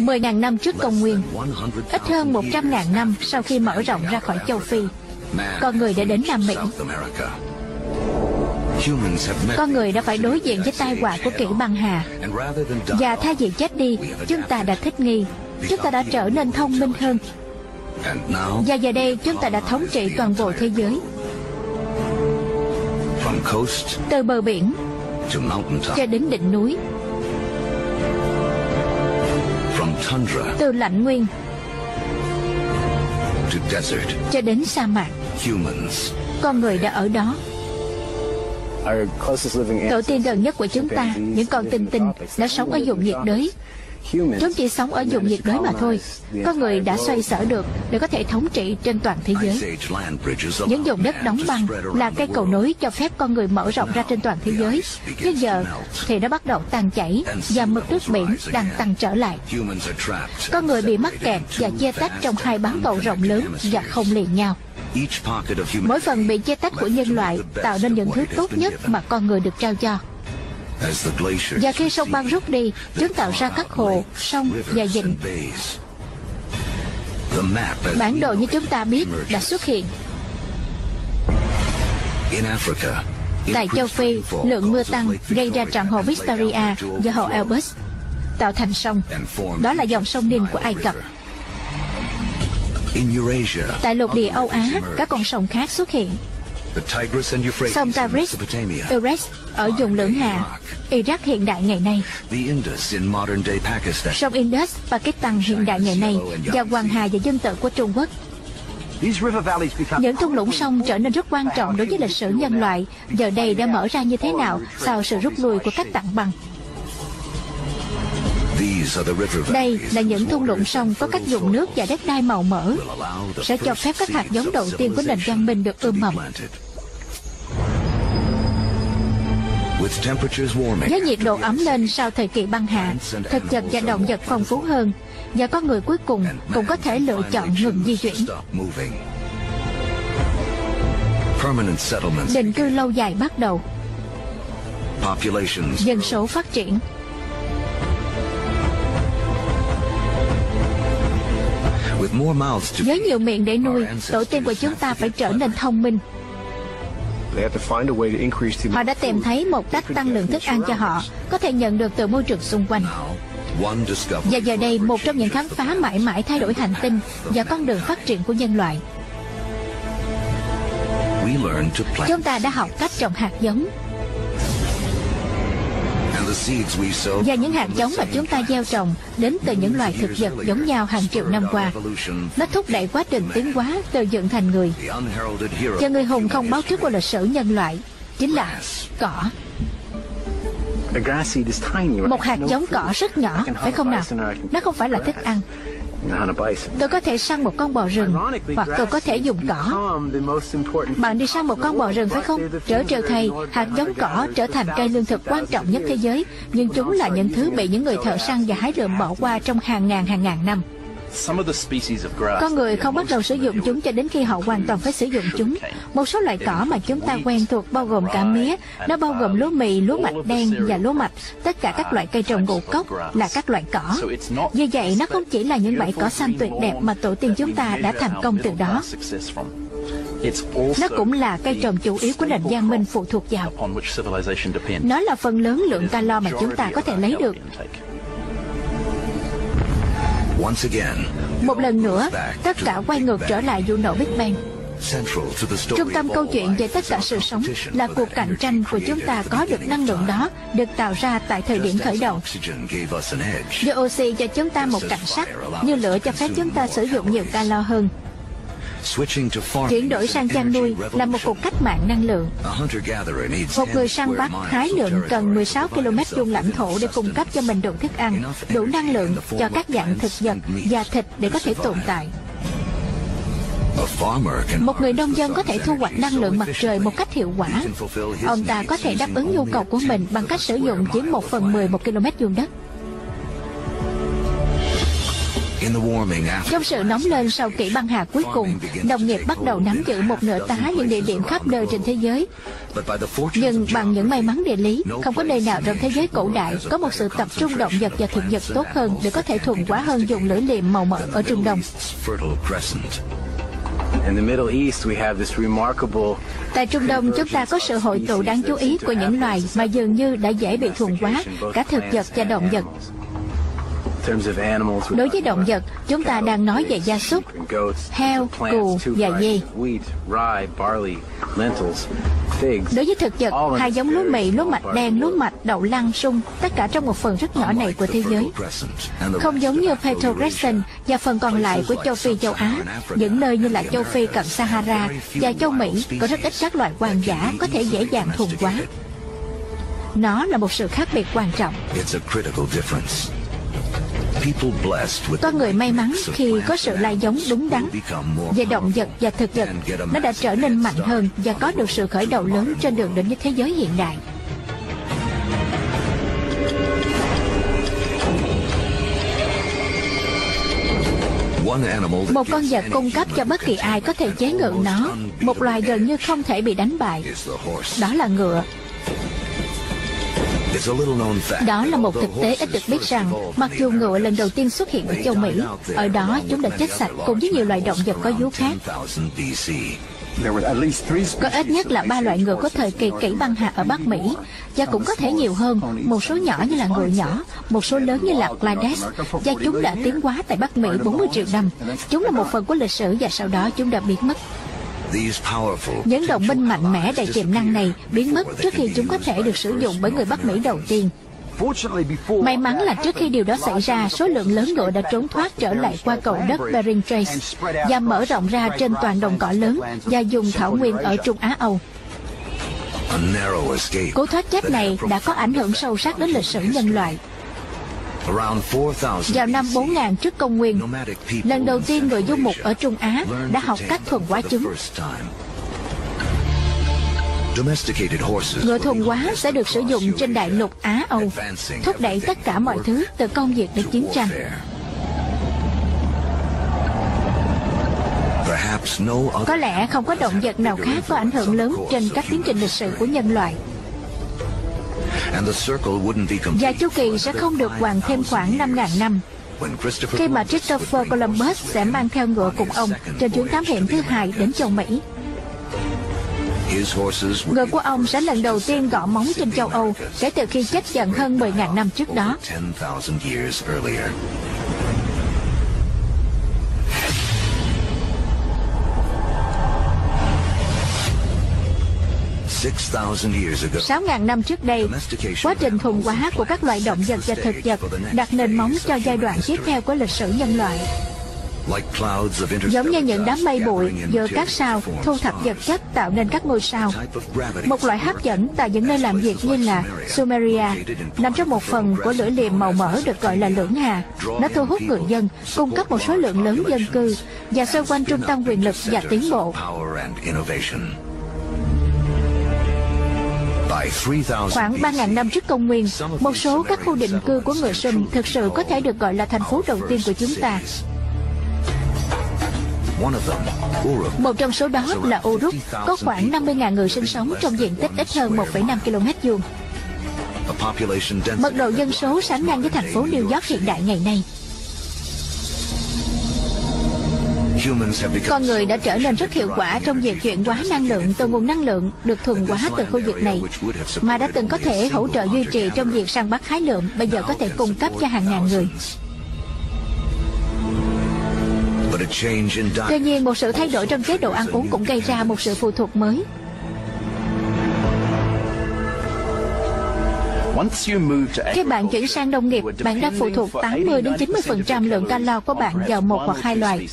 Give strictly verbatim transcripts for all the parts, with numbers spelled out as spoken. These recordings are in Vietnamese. mười nghìn năm trước công nguyên, ít hơn một trăm nghìn năm sau khi mở rộng ra khỏi châu Phi, con người đã đến Nam Mỹ. Con người đã phải đối diện với tai họa của kỷ băng hà, và thay vì chết đi, chúng ta đã thích nghi, chúng ta đã trở nên thông minh hơn. Và giờ đây chúng ta đã thống trị toàn bộ thế giới, từ bờ biển cho đến đỉnh núi, từ lạnh nguyên cho đến sa mạc. Con người đã ở đó. Tổ tiên gần nhất của chúng ta, những con tinh tinh, đã sống ở vùng nhiệt đới. Chúng chỉ sống ở vùng nhiệt đới mà thôi. Con người đã xoay sở được để có thể thống trị trên toàn thế giới. Những vùng đất đóng băng là cây cầu nối cho phép con người mở rộng ra trên toàn thế giới. Nhưng giờ thì nó bắt đầu tan chảy, và mực nước biển đang tăng trở lại. Con người bị mắc kẹt và chia tách trong hai bán cầu rộng lớn và không liền nhau. Mỗi phần bị chia tách của nhân loại tạo nên những thứ tốt nhất mà con người được trao cho. Và khi sông băng rút đi, chúng tạo ra các hồ, sông và vịnh. Bản đồ như chúng ta biết đã xuất hiện. Tại châu Phi, lượng mưa tăng gây ra tràn hồ Victoria và hồ Albert, tạo thành sông. Đó là dòng sông Nin của Ai Cập. Tại lục địa Âu Á, các con sông khác xuất hiện. Sông Tigris, Euphrates ở vùng lưỡng hà Iraq hiện đại ngày nay, sông Indus Pakistan hiện đại ngày nay, và Hoàng Hà và dân tự của Trung Quốc. Những thung lũng sông trở nên rất quan trọng đối với lịch sử nhân loại. Giờ đây đã mở ra như thế nào sau sự rút lui của các tảng băng? Đây là những thung lũng sông có các vùng nước và đất đai màu mỡ, sẽ cho phép các hạt giống đầu tiên của nền văn minh được ươm mầm. Với nhiệt độ ấm lên sau thời kỳ băng hà, thực vật và động vật phong phú hơn, và con người cuối cùng cũng có thể lựa chọn ngừng di chuyển. Định cư lâu dài bắt đầu. Dân số phát triển. Với nhiều miệng để nuôi, tổ tiên của chúng ta phải trở nên thông minh. Họ đã tìm thấy một cách tăng lượng thức ăn cho họ có thể nhận được từ môi trường xung quanh. Và giờ đây, một trong những khám phá mãi mãi thay đổi hành tinh và con đường phát triển của nhân loại. Chúng ta đã học cách trồng hạt giống. Và những hạt giống mà chúng ta gieo trồng đến từ những loài thực vật giống nhau hàng triệu năm qua. Nó thúc đẩy quá trình tiến hóa từ dựng thành người. Và người hùng không báo trước của lịch sử nhân loại chính là cỏ. Một hạt giống cỏ rất nhỏ, phải không nào? Nó không phải là thức ăn. Tôi có thể săn một con bò rừng, hoặc tôi có thể dùng cỏ. Bạn đi săn một con bò rừng phải không? Trở trêu thầy, hạt giống cỏ trở thành cây lương thực quan trọng nhất thế giới, nhưng chúng là những thứ bị những người thợ săn và hái rượm bỏ qua trong hàng ngàn hàng ngàn năm. Con người không bắt đầu sử dụng chúng cho đến khi họ hoàn toàn phải sử dụng chúng. Một số loại cỏ mà chúng ta quen thuộc bao gồm cả mía, nó bao gồm lúa mì, lúa mạch đen và lúa mạch. Tất cả các loại cây trồng ngũ cốc là các loại cỏ. Vì vậy, nó không chỉ là những bãi cỏ xanh tuyệt đẹp mà tổ tiên chúng ta đã thành công từ đó. Nó cũng là cây trồng chủ yếu của nền văn minh phụ thuộc vào. Nó là phần lớn lượng calo mà chúng ta có thể lấy được. Một lần nữa, tất cả quay ngược trở lại vụ nổ Big Bang. Trung tâm câu chuyện về tất cả sự sống là cuộc cạnh tranh của chúng ta có được năng lượng đó, được tạo ra tại thời điểm khởi đầu. Đưa oxy cho chúng ta một cảnh sắc, như lửa cho phép chúng ta sử dụng nhiều calo hơn. Chuyển đổi sang chăn nuôi là một cuộc cách mạng năng lượng. Một người săn bắt hái lượm cần mười sáu ki lô mét vuông lãnh thổ để cung cấp cho mình đủ thức ăn, đủ năng lượng cho các dạng thực vật và thịt để có thể tồn tại. Một người nông dân có thể thu hoạch năng lượng mặt trời một cách hiệu quả. Ông ta có thể đáp ứng nhu cầu của mình bằng cách sử dụng chỉ một phần mười một ki lô mét vuông đất. Trong sự nóng lên sau kỷ băng hà cuối cùng, nông nghiệp bắt đầu nắm giữ một nửa tá những địa điểm khắp nơi trên thế giới. Nhưng bằng những may mắn địa lý, không có nơi nào trong thế giới cổ đại có một sự tập trung động vật và thực vật tốt hơn để có thể thuần hóa hơn dùng lưỡi liềm màu mỡ ở Trung Đông. Tại Trung Đông, chúng ta có sự hội tụ đáng chú ý của những loài mà dường như đã dễ bị thuần hóa, cả thực vật và động vật. Đối với động vật, chúng ta đang nói về gia súc, heo, cừu và dê. Đối với thực vật, hai giống lúa mì, lúa mạch đen, lúa mạch, đậu lăng, sung, tất cả trong một phần rất nhỏ này của thế giới. Không giống như Phytocrescent và phần còn lại của châu Phi, châu Á, những nơi như là châu Phi cận Sahara và châu Mỹ có rất ít các loài hoang dã có thể dễ dàng thuần hóa. Nó là một sự khác biệt quan trọng. Con người may mắn khi có sự lai giống đúng đắn về động vật và thực vật, nó đã trở nên mạnh hơn và có được sự khởi đầu lớn trên đường đến với thế giới hiện đại. Một con vật cung cấp cho bất kỳ ai có thể chế ngự nó một loài gần như không thể bị đánh bại, đó là ngựa. Đó là một thực tế ít được biết rằng, mặc dù ngựa lần đầu tiên xuất hiện ở châu Mỹ, ở đó chúng đã chết sạch cùng với nhiều loài động vật có vú khác. Có ít nhất là ba loại ngựa có thời kỳ kỷ băng hà ở Bắc Mỹ, và cũng có thể nhiều hơn, một số nhỏ như là ngựa nhỏ, một số lớn như là Glades, và chúng đã tiến hóa tại Bắc Mỹ bốn mươi triệu năm. Chúng là một phần của lịch sử và sau đó chúng đã biến mất. Những đồng minh mạnh mẽ đầy tiềm năng này biến mất trước khi chúng có thể được sử dụng bởi người Bắc Mỹ đầu tiên. May mắn là trước khi điều đó xảy ra, số lượng lớn ngựa đã trốn thoát trở lại qua cầu đất Bering Strait và mở rộng ra trên toàn đồng cỏ lớn và dùng thảo nguyên ở Trung Á Âu. Cú thoát chết này đã có ảnh hưởng sâu sắc đến lịch sử nhân loại. Vào năm bốn nghìn trước công nguyên, lần đầu tiên người du mục ở Trung Á đã học cách thuần hóa chúng. Ngựa thuần hóa sẽ được sử dụng trên đại lục Á Âu, thúc đẩy tất cả mọi thứ từ công việc đến chiến tranh. Có lẽ không có động vật nào khác có ảnh hưởng lớn trên các tiến trình lịch sử của nhân loại. Và chu kỳ sẽ không được hoàn thêm khoảng năm nghìn năm, khi mà Christopher Columbus sẽ mang theo ngựa cùng ông trên chuyến thám hiểm thứ hai đến châu Mỹ. Ngựa của ông sẽ lần đầu tiên gõ móng trên châu Âu kể từ khi chết dần hơn mười nghìn năm trước đó. sáu nghìn năm trước đây, quá trình thuần hóa của các loài động vật và thực vật đặt nền móng cho giai đoạn tiếp theo của lịch sử nhân loại. Giống như những đám mây bụi giữa các sao thu thập vật chất tạo nên các ngôi sao, một loại hấp dẫn tại những nơi làm việc như là Sumeria nằm trong một phần của lưỡi liềm màu mỡ được gọi là lưỡng hà. Nó thu hút người dân, cung cấp một số lượng lớn dân cư và xoay quanh trung tâm quyền lực và tiến bộ. Khoảng ba nghìn năm trước công nguyên, một số các khu định cư của người Sum thực sự có thể được gọi là thành phố đầu tiên của chúng ta. Một trong số đó là Uruk, có khoảng năm mươi nghìn người sinh sống trong diện tích ít hơn một phẩy năm ki lô mét vuông. Mật độ dân số sánh ngang với thành phố New York hiện đại ngày nay. Con người đã trở nên rất hiệu quả trong việc chuyển hóa năng lượng từ nguồn năng lượng được thuần hóa từ khu vực này, mà đã từng có thể hỗ trợ duy trì trong việc săn bắt hái lượm, bây giờ có thể cung cấp cho hàng ngàn người. Tuy nhiên, một sự thay đổi trong chế độ ăn uống cũng gây ra một sự phụ thuộc mới. Khi bạn chuyển sang nông nghiệp, bạn đã phụ thuộc tám mươi đến chín mươi phần trăm lượng calo của bạn vào một hoặc hai loài.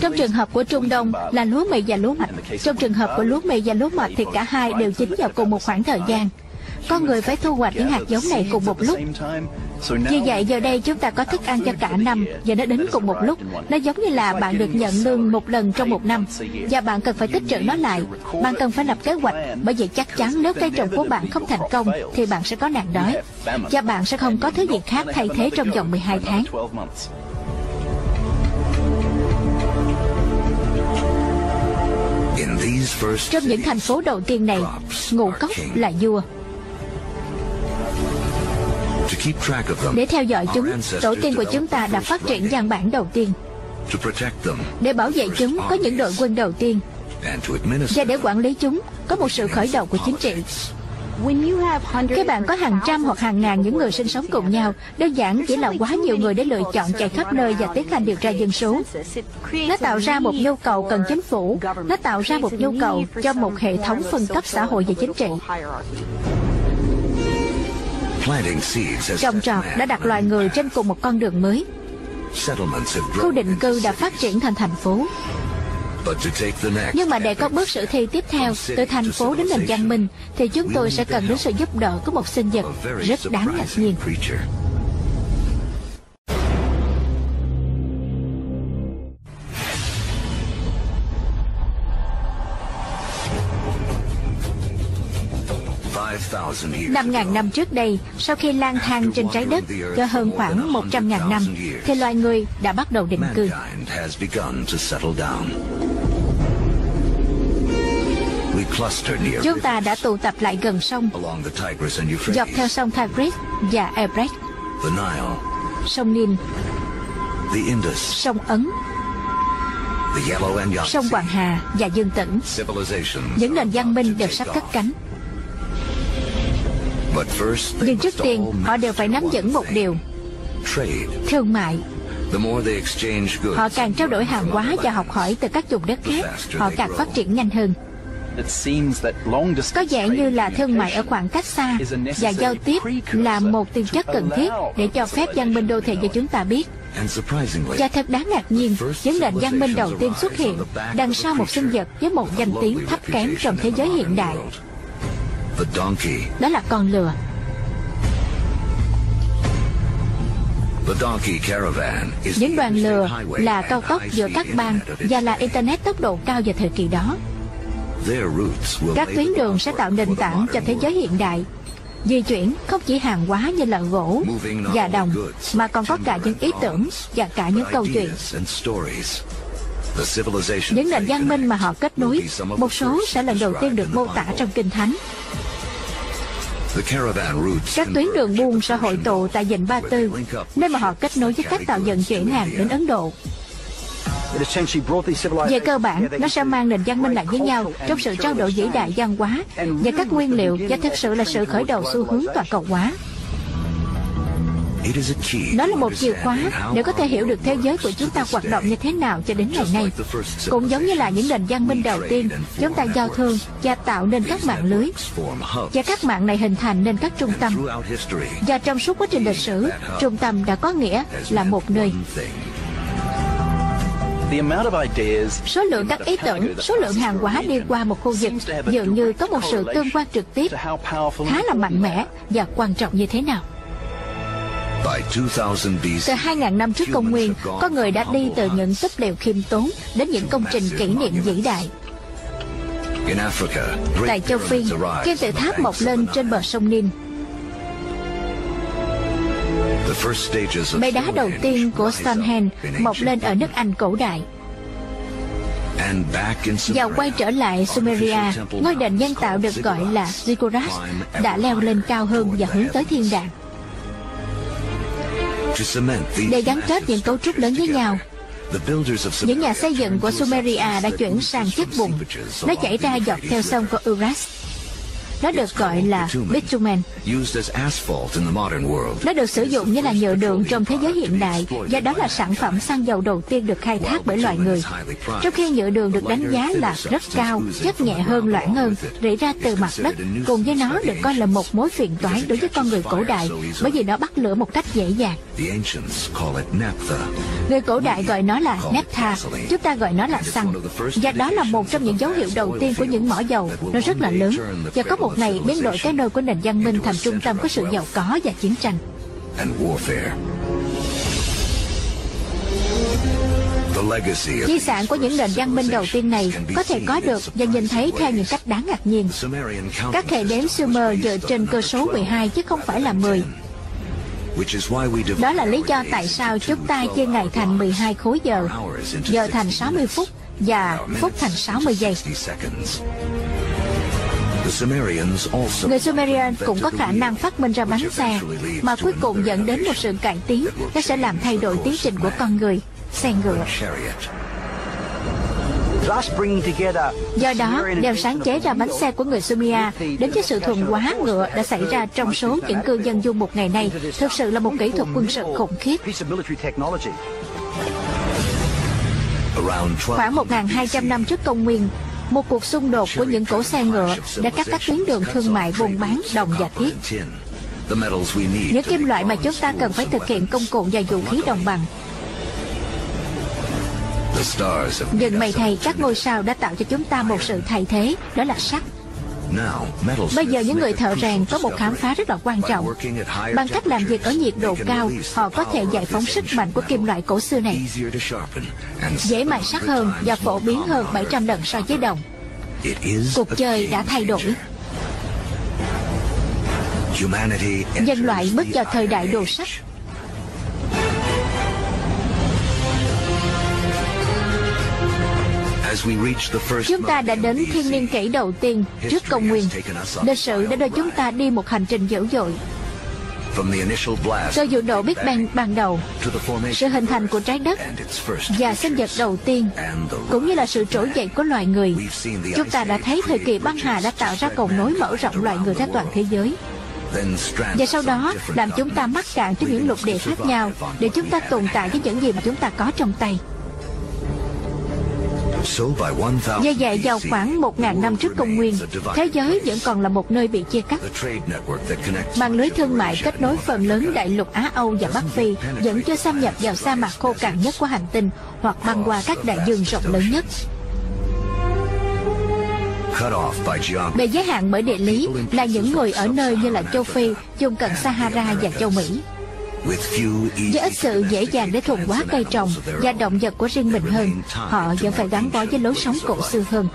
Trong trường hợp của Trung Đông là lúa mì và lúa mạch. Trong trường hợp của lúa mì và lúa mạch thì cả hai đều chín vào cùng một khoảng thời gian. Con người phải thu hoạch những hạt giống này cùng một lúc. Như vậy giờ đây chúng ta có thức ăn cho cả năm và nó đến cùng một lúc. Nó giống như là bạn được nhận lương một lần trong một năm và bạn cần phải tích trữ nó lại. Bạn cần phải lập kế hoạch, bởi vì chắc chắn nếu cây trồng của bạn không thành công thì bạn sẽ có nạn đói và bạn sẽ không có thứ gì khác thay thế trong vòng mười hai tháng. Trong những thành phố đầu tiên này, ngũ cốc là vua. Để theo dõi chúng, tổ tiên của chúng ta đã phát triển văn bản đầu tiên. Để bảo vệ chúng có những đội quân đầu tiên. Và để quản lý chúng có một sự khởi đầu của chính trị. Khi bạn có hàng trăm hoặc hàng ngàn những người sinh sống cùng nhau, đơn giản chỉ là quá nhiều người để lựa chọn chạy khắp nơi và tiến hành điều tra dân số. Nó tạo ra một nhu cầu cần chính phủ, nó tạo ra một nhu cầu cho một hệ thống phân cấp xã hội và chính trị. Trồng trọt đã đặt loài người trên cùng một con đường mới. Khu định cư đã phát triển thành thành phố. Nhưng mà để có bước sự thi tiếp theo từ thành phố đến nền văn minh thì chúng tôi sẽ cần đến sự giúp đỡ của một sinh vật rất đáng ngạc nhiên. năm nghìn năm trước đây, sau khi lang thang trên trái đất cho hơn khoảng một trăm nghìn năm, thì loài người đã bắt đầu định cư. Chúng ta đã tụ tập lại gần sông, dọc theo sông Tigris và Euphrates, sông Nile, sông Ấn, sông Hoàng Hà và Dương Tửng. Những nền văn minh đều sắp cất cánh. Nhưng trước tiên, họ đều phải nắm vững một điều: thương mại. Họ càng trao đổi hàng hóa và học hỏi từ các vùng đất khác, họ càng phát triển nhanh hơn. Có vẻ như là thương mại ở khoảng cách xa và giao tiếp là một tiền chất cần thiết để cho phép văn minh đô thị như chúng ta biết. Và thật đáng ngạc nhiên, những nền văn minh đầu tiên xuất hiện đằng sau một sinh vật với một danh tiếng thấp kém trong thế giới hiện đại. Đó là con lừa. Những đoàn lừa là cao tốc giữa các bang và là Internet tốc độ cao vào thời kỳ đó. Các tuyến đường sẽ tạo nền tảng cho thế giới hiện đại. Di chuyển không chỉ hàng hóa như là gỗ và đồng, mà còn có cả những ý tưởng và cả những câu chuyện. Những nền văn minh mà họ kết nối, một số sẽ lần đầu tiên được mô tả trong Kinh Thánh. Các tuyến đường buôn sẽ hội tụ tại Vịnh Ba Tư, nơi mà họ kết nối với các tàu vận chuyển hàng đến Ấn Độ. Về cơ bản, nó sẽ mang nền văn minh lại với nhau trong sự trao đổi vĩ đại văn hóa và các nguyên liệu, và thực sự là sự khởi đầu xu hướng toàn cầu hóa. Đó là một chìa khóa để có thể hiểu được thế giới của chúng ta hoạt động như thế nào cho đến ngày nay. Cũng giống như là những nền văn minh đầu tiên, chúng ta giao thương và tạo nên các mạng lưới. Và các mạng này hình thành nên các trung tâm. Và trong suốt quá trình lịch sử, trung tâm đã có nghĩa là một nơi. Số lượng các ý tưởng, số lượng hàng hóa đi qua một khu vực dường như có một sự tương quan trực tiếp khá là mạnh mẽ và quan trọng như thế nào. Từ hai nghìn năm trước công nguyên, con người đã đi từ những túp lều khiêm tốn đến những công trình kỷ niệm vĩ đại. Tại châu Phi, kim tự tháp mọc lên trên bờ sông Nin. Bệ đá đầu tiên của Stonehenge mọc lên ở nước Anh cổ đại. Và quay trở lại Sumeria, ngôi đền nhân tạo được gọi là Ziggurat đã leo lên cao hơn và hướng tới thiên đàng. Để gắn kết những cấu trúc lớn với nhau, những nhà xây dựng của Sumeria đã chuyển sang chất bùn. Nó chảy ra dọc theo sông của Euphrates. Nó được gọi là bitumen. Nó được sử dụng như là nhựa đường trong thế giới hiện đại, và đó là sản phẩm xăng dầu đầu tiên được khai thác bởi loài người. Trong khi nhựa đường được đánh giá là rất cao, chất nhẹ hơn, loãng hơn, rỉ ra từ mặt đất, cùng với nó được coi là một mối phiền toái đối với con người cổ đại, bởi vì nó bắt lửa một cách dễ dàng. Người cổ đại gọi nó là naphtha, chúng ta gọi nó là xăng, và đó là một trong những dấu hiệu đầu tiên của những mỏ dầu. Nó rất là lớn và có một ngày biến đổi cái nôi của nền văn minh thành trung tâm của sự giàu có và chiến tranh. Di sản của những nền văn minh đầu tiên này có thể có được và nhìn thấy theo những cách đáng ngạc nhiên. Các hệ đếm Sumer dựa trên cơ số mười hai chứ không phải là mười. Đó là lý do tại sao chúng ta chia ngày thành mười hai khối giờ, giờ thành sáu mươi phút và phút thành sáu mươi giây. Người Sumerian cũng có khả năng phát minh ra bánh xe mà cuối cùng dẫn đến một sự cải tiến nó sẽ làm thay đổi tiến trình của con người, xe ngựa. Do đó, đều sáng chế ra bánh xe của người Sumeria đến với sự thuần hóa ngựa đã xảy ra trong số những cư dân du mục ngày nay. Thực sự là một kỹ thuật quân sự khủng khiếp. Khoảng một nghìn hai trăm năm trước công nguyên, một cuộc xung đột của những cỗ xe ngựa đã cắt các tuyến đường thương mại buôn bán đồng và thiết. Những kim loại mà chúng ta cần phải thực hiện công cụ và vũ khí đồng bằng. Nhưng mày thầy, các ngôi sao đã tạo cho chúng ta một sự thay thế, đó là sắt. Bây giờ những người thợ rèn có một khám phá rất là quan trọng. Bằng cách làm việc ở nhiệt độ cao, họ có thể giải phóng sức mạnh của kim loại cổ xưa này. Dễ mài sắt hơn và phổ biến hơn bảy trăm lần so với đồng. Cuộc chơi đã thay đổi. Nhân loại bước vào thời đại đồ sắt. Chúng ta đã đến thiên niên kỷ đầu tiên trước công nguyên. Lịch sử đã đưa chúng ta đi một hành trình dữ dội. Từ vụ nổ Big Bang ban đầu, sự hình thành của trái đất và sinh vật đầu tiên, cũng như là sự trỗi dậy của loài người, chúng ta đã thấy thời kỳ băng hà đã tạo ra cầu nối mở rộng loài người ra toàn thế giới. Và sau đó làm chúng ta mắc cạn trên những lục địa khác nhau để chúng ta tồn tại với những gì mà chúng ta có trong tay. Như vậy, vào khoảng một nghìn năm trước công nguyên, thế giới vẫn còn là một nơi bị chia cắt. Mạng lưới thương mại kết nối phần lớn đại lục Á Âu và Bắc Phi vẫn chưa xâm nhập vào sa mạc khô cằn nhất của hành tinh hoặc băng qua các đại dương rộng lớn nhất. Bị giới hạn bởi địa lý là những người ở nơi như là châu Phi, vùng cận Sahara và châu Mỹ. Với ít sự dễ dàng để thuần hóa cây trồng và động vật của riêng mình hơn, họ vẫn phải gắn bó với lối sống cổ xưa hơn.